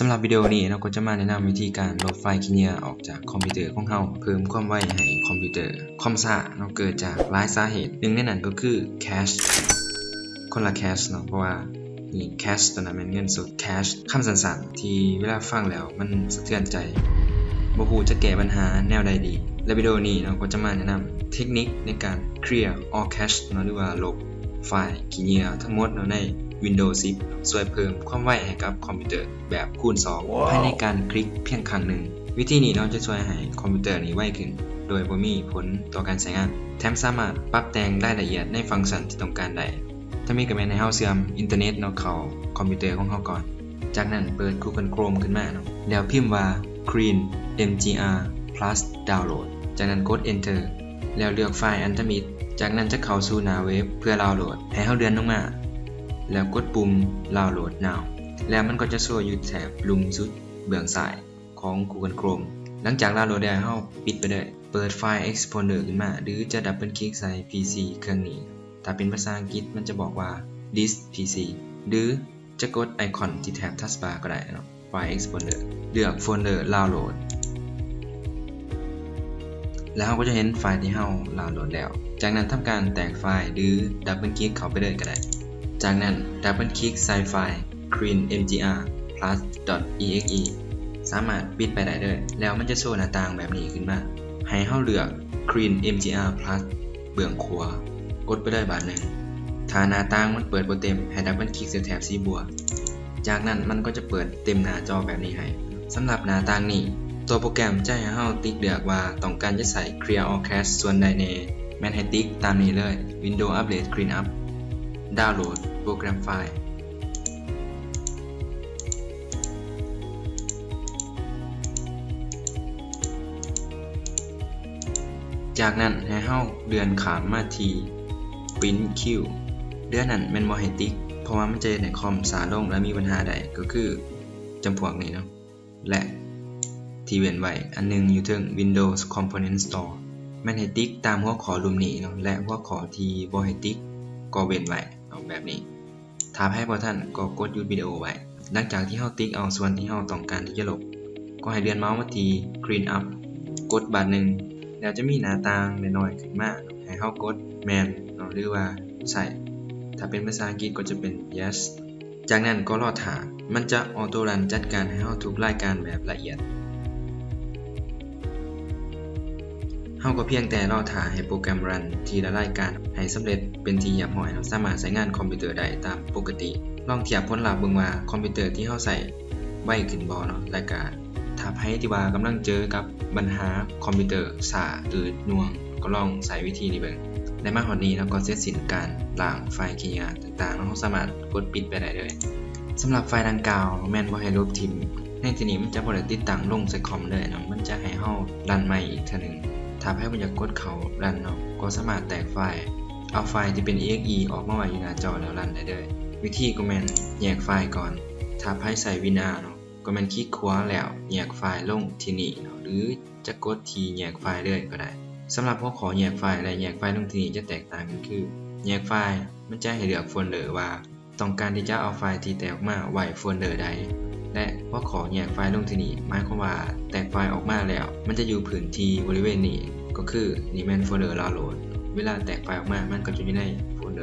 สำหรับวิดีโอนี้เราก็จะมาแนะนำวิธีการลบไฟล์ CleanMgr+ ออกจากคอมพิวเตอร์ของเราเพิ่มความไวให้คอมพิวเตอร์ความช้าเราเกิดจากหลายสาเหตุหนึ่งในนั้นก็คือแคชคนละแคชเนาะเพราะว่านี่แคชตัวนั้นเป็นเงินสดแคชคำสั้นๆที่เวลาฟังแล้วมันสะเทือนใจบ่ฮู้จะแก้ปัญหาแนวใดดีและวิดีโอนี้เราก็จะมาแนะนำเทคนิคในการ clear all cache เนาะหรือว่าลบไฟล์ CleanMgr+ ทั้งหมดเนาะในWindows 10 ช่วยเพิ่มความไวให้กับคอมพิวเตอร์แบบคูณ 2 ภายในการคลิกเพียงครั้งหนึ่งวิธีนี้เราจะช่วยให้คอมพิวเตอร์นี้ไวขึ้นโดยบ่มีผลต่อการใช้งานแถมสามารถปรับแต่งรายละเอียดในฟังก์ชันที่ต้องการได้ถ้ามีกระแมนในเฮาเสื่อมอินเทอร์เน็ตเนาะเข้าคอมพิวเตอร์ของเฮาก่อนจากนั้นเปิด Google Chrome ขึ้นมาเนาะแล้วพิมพ์ว่า CleanMgr+ Download จากนั้นกด Enter แล้วเลือกไฟล์อันทมิตรจากนั้นจะเข้าสู่หน้าเว็บเพื่อดาวน์โหลดให้เฮาเลื่อนลงมาแล้วกดปุ่ม Download Now แล้วมันก็จะโชว์อยู่แถบลุ่มสุดเบื้องซ้ายของ Google Chrome หลังจากดาวน์โหลดได้เฮาปิดไปเลยเปิดไฟล์ Explorer ขึ้นมาหรือจะดับเบิลคลิกใส่ PC เครื่องนี้ถ้าเป็นภาษาอังกฤษมันจะบอกว่า This PC หรือจะกดไอคอนที่แถบ Taskbar ก็ได้เนาะไฟล์ Explorer เลือกโฟลเดอร์ Download แล้วเฮาก็จะเห็นไฟล์ที่เฮาดาวน์โหลดแล้วจากนั้นทำการแตกไฟล์หรือดับเบิลคลิกเข้าไปเลยก็ได้จากนั้นดับเบิลคลิกใส่ไฟล์ CleanMgr+.exe สามารถปิดไปได้เลยแล้วมันจะโชว์หน้าต่างแบบนี้ขึ้นมาให้เฮาเลือก CleanMgr+ เบื้องขวากดไปได้บาทหนึ่งถ้าหน้าต่างมันเปิดบ่เต็มให้ดับเบิลคลิกใส่แถบสีบัวจากนั้นมันก็จะเปิดเต็มหน้าจอแบบนี้ให้สำหรับหน้าต่างนี้ตัวโปรแกรมจะให้เฮาติ๊กเลือกว่าต้องการจะใส่ Clear All Cache ส่วนใดในแมนให้ติ๊กตามนี้เลย Windows Update Cleanupดาวน์โหลดโปรแกรมไฟล์จากนั้นให้เฮาเดือนขามมาที่ Print Q เดือนนั้นมันบ่ให้ติ๊กเพราะว่ามันจะในคอมสาลงและมีปัญหาใดก็คือจำพวกนี้เนาะและที่เว้นไว้อันนึงอยู่ถึง Windows Component Store มันให้ติ๊กตามหัวข้อรุมนี้เนาะและหัวข้อที่บ่ให้ติ๊กก็เว้นไว้เอาแบบนี้ถ้าให้พอท่านก็กดหยุดวิดีโอไว้หลังจากที่เฮาติ๊กเอาส่วนที่เฮาต้องการที่จะลบก็ให้เลื่อนเมาส์มาที่ Clean Up กดบาทหนึ่งแล้วจะมีหน้าต่างน้อยๆขึ้นมาให้เฮากด Man หรือว่าใส่ถ้าเป็นภาษาอังกฤษก็จะเป็น Yes จากนั้นก็รอถ่ามันจะออโต้รันจัดการให้เฮาทุกรายการแบบละเอียดเฮาก็เพียงแต่รอถ่าให้โปรแกรมรันทีละรายการให้สำเร็จเป็นทีเรียบร้อยเราสามารถใช้งานคอมพิวเตอร์ได้ตามปกติลองเทียบผลลัพธ์เบิ่งว่าคอมพิวเตอร์ที่เฮาใส่ไวขึ้นบ่เนาะและก็ถ้าไผที่ว่ากำลังเจอกับปัญหาคอมพิวเตอร์ช้าอืดหน่วงก็ลองใช้วิธีนี้เบิ่งในมาฮอดนี้แล้วก็เสร็จสิ้นการล้างไฟล์ CleanMgr+ ต่างๆเฮาสามารถกดปิดไปได้เลยสำหรับไฟล์ดังกล่าวแม่นบ่ให้ลบทิ่มในที่นี้มันจะบ่ได้ติดตั้งลงใส่คอมเลยเนาะมันจะให้เฮารันใหม่อีกเทื่อนึงถ้าให้มันอยากกดเขารันเนาะก็สามารถแตกไฟล์เอาไฟล์ที่เป็น exe ออกมาไว้อยู่หน้าจอแล้วรันได้เลยวิธีก็แม่นแยกไฟล์ก่อนถ้าให้ใส่ winr เนาะก็แม่นคลิกขวาแล้วแยกไฟล์ลงที่นี่เนาะหรือจะกดที่แยกไฟล์เลยก็ได้สำหรับข้อขอแยกไฟล์และแยกไฟล์ลงที่นี่จะแตกต่างกันคือแยกไฟล์มันจะให้เลือกโฟลเดอร์ว่าต้องการที่จะเอาไฟล์ที่แตกออกมาไว้โฟลเดอร์ใดและข้อขอแยกไฟล์ลงที่นี่หมายความว่าแตกไฟล์ออกมาแล้วมันจะอยู่พื้นที่บริเวณนี้ก็คือนี่แม่นโฟลเดอร์ดาวน์โหลดเวลาแตกไฟล์ออกมามันก็จะอยู่ในโฟลเ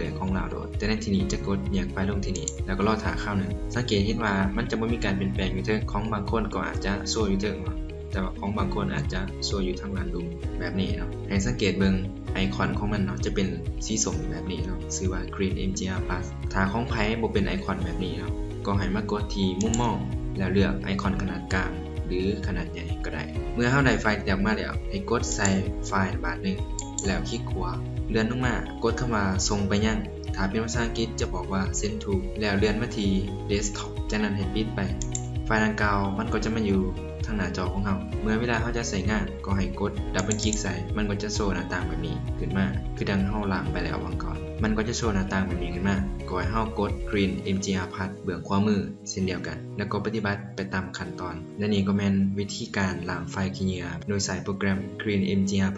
ดอร์ของดาวน์โหลดแต่ในที่นี้จะกดแยกไฟล์ลงที่นี่แล้วก็รอถ่าคราวนึงสังเกตเห็นว่ามันจะไม่มีการเปลี่ยนแปลงอยู่เถิงของบางคนก็อาจจะโซ่อยู่เถิงแต่ว่าของบางคนอาจจะโซ่อยู่ทางด้านลุ่มแบบนี้เนาะให้สังเกตเบิ่งไอคอนของมันเนาะจะเป็นสีส้มแบบนี้เนาะชื่อว่า CleanMgr+ ถ้าของไผบ่เป็นไอคอนแบบนี้เนาะก็ให้มากดที่มุมมองแล้วเลือกไอคอนขนาดกลางหรือขนาดใหญ่ก็ได้เมื่อเฮาได้ไฟล์แตกมาแล้วให้กดใส่ไฟล์บาทนึงแล้วคลิกขวาเลื่อนลงมากดเข้ามาส่งไปยังถ้าเป็นภาษาอังกฤษจะบอกว่า Send to แล้วเลื่อนมาที่ Desktop จากนั้นให้ปิดไปไฟล์ดังกล่าวมันก็จะมาอยู่ทางหน้าจอของเฮาเมื่อเวลาเฮาจะใช้งานก็ให้กดดับเบิลคลิกใส่มันก็จะโชว์หน้าต่างแบบนี้ขึ้นมาคือดังเฮาล้างไปแล้ววังก่อนมันก็จะโชว์หน้าต่างแบบนี้ขึ้นมาก็ให้เฮากด CleanMgr+ เบื้องขวามือเช่นเดียวกันแล้วก็ปฏิบัติไปตามขั้นตอนและนี่ก็แม่นวิธีการล้างไฟล์ CleanMgr+ โดยใช้โปรแกรม CleanMgr+